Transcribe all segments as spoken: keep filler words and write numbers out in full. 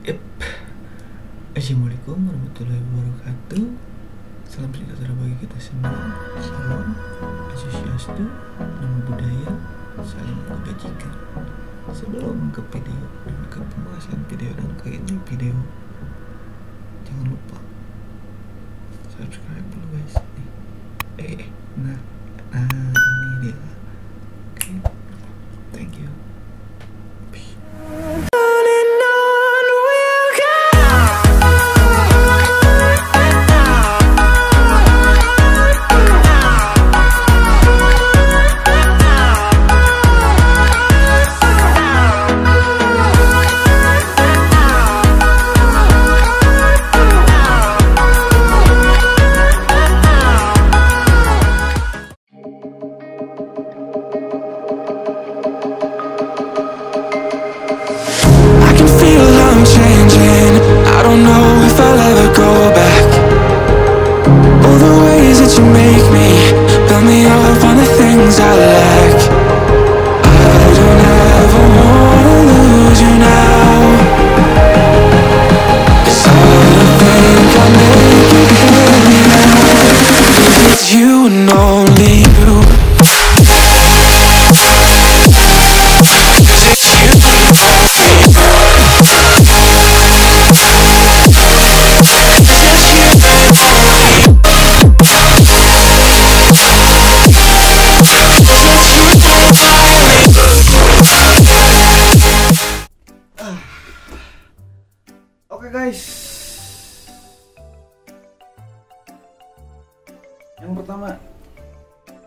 Yep. Assalamualaikum warahmatullahi wabarakatuh. Salam sejahtera bagi kita semua. Salam asosiasi, nama budaya, salam kebajikan. Sebelum ke video dan ke pembahasan video dan ke ini video, jangan lupa subscribe dulu guys. Nih. Eh, nah, nah ini dia. Oke, okay. Thank you. Yang pertama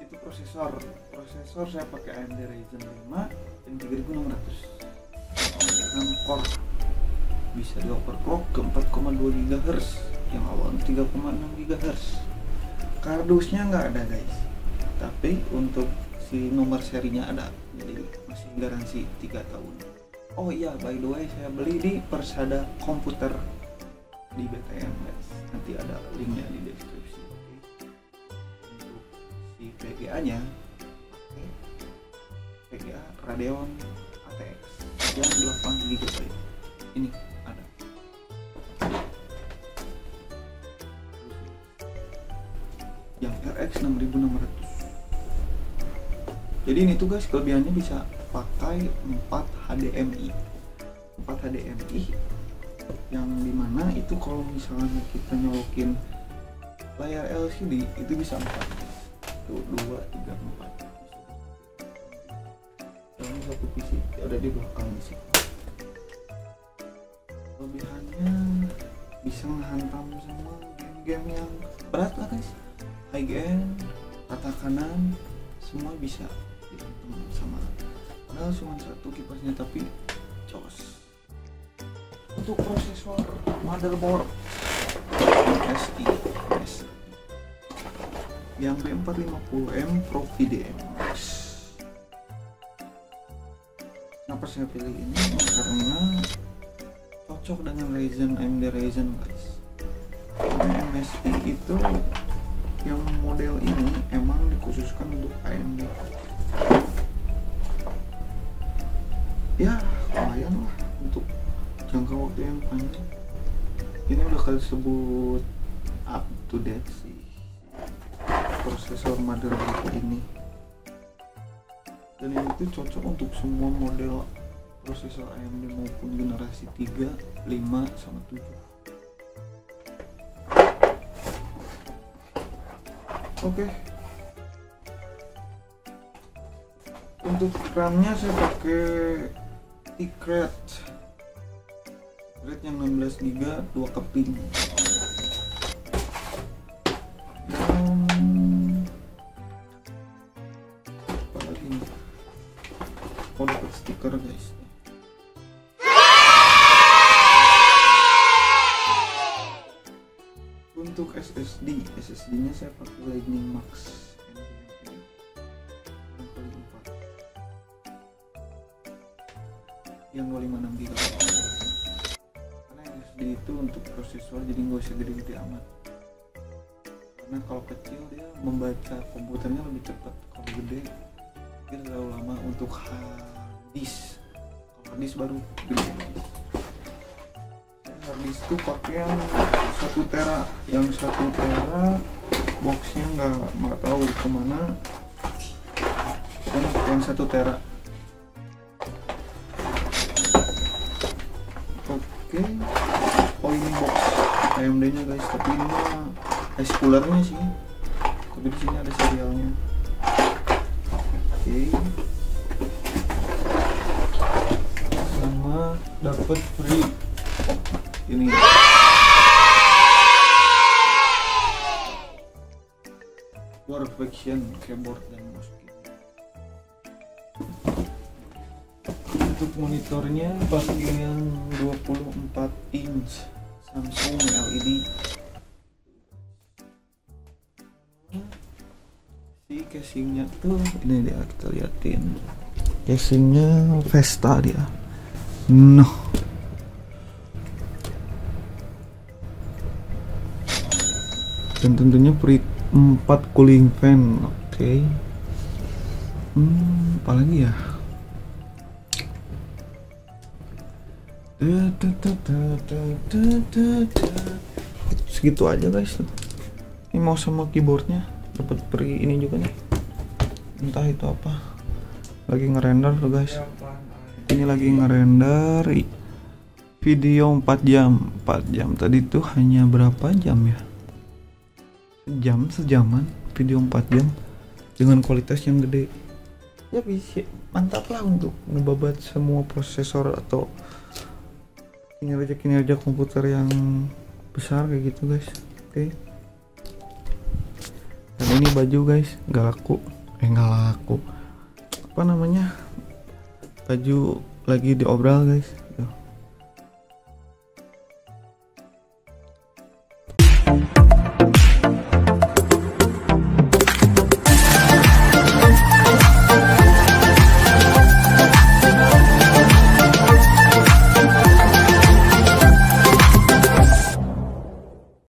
itu prosesor. Prosesor saya pakai A M D Ryzen lima dan tiga ribu enam ratus, enam core, bisa di overclock ke empat koma dua gigahertz yang awalnya tiga koma enam gigahertz. Kardusnya nggak ada guys, tapi untuk si nomor serinya ada, jadi masih garansi tiga tahun. Oh iya, by the way, saya beli di Persada Komputer di B T M guys, nanti ada linknya di deskripsi. P G A nya P G A Radeon R X yang delapan giga byte ini ada. Yang R X enam ribu enam ratus. Jadi ini tuh guys, kelebihannya bisa pakai empat H D M I yang dimana itu kalau misalnya kita nyolokin layar L C D itu bisa empat. Tuh, dua, tiga, empat. Ini satu P C ada di belakang sih. Kelebihannya bisa menghantam semua game-game yang berat lah guys, high end, kata kanan, semua bisa dihantam sama. Padahal cuma satu kipasnya tapi jos. Untuk prosesor, motherboard M S I yang B empat lima nol M PRO-V D H MAX. Kenapa saya pilih ini? Karena cocok dengan Ryzen, A M D Ryzen guys. Karena M S I itu yang model ini emang dikhususkan untuk A M D. Ya lumayan lah untuk jangka waktu yang panjang. Ini udah kali sebut up to date sih. Prosesor motherboard ini, dan itu cocok untuk semua model prosesor A M D maupun generasi tiga, lima, sama tujuh. Oke, okay. Untuk RAM-nya saya pakai T-Create T-Create yang enam belas giga byte dua keping. Oh, dapat stiker guys. Untuk S S D, S S D nya saya pakai Lightning Max yang dua ratus lima puluh enam giga byte. Karena S S D itu untuk prosesor, jadi nggak usah gede-gede amat. Karena kalau kecil dia membaca komputernya lebih cepat, kalau gede terlalu lama untuk hard disk. Kalau hard disk baru gede. habis itu pakai yang satu tera, yang satu tera boxnya nggak nggak tahu kemana, yang yang satu tera. Oke, oh ini box A M D nya guys, tapi ini es coolernya sih, tapi di sini ada serialnya. Oke, sama dapat free ini. Perfection keyboard dan mouse. Untuk monitornya pakai yang dua puluh empat inch Samsung L E D. Si casingnya tuh ini dia, kita liatin casingnya Vesta dia. No. Dan tentunya pretty empat cooling fan. Oke, okay. Hmm, apa lagi ya? Segitu aja guys. Ini mau sama keyboardnya dapat free ini juga nih. Entah itu apa. Lagi ngerender tuh guys. Ini lagi ngerender video empat jam, empat jam. Tadi tuh hanya berapa jam ya? Jam sejaman video empat jam dengan kualitas yang gede ya, bisa mantap lah untuk ngebabat semua prosesor atau kinerja-kinerja komputer yang besar kayak gitu guys. Oke, okay. Dan ini baju guys nggak laku, eh nggak laku apa namanya, baju lagi diobral guys. Tuh.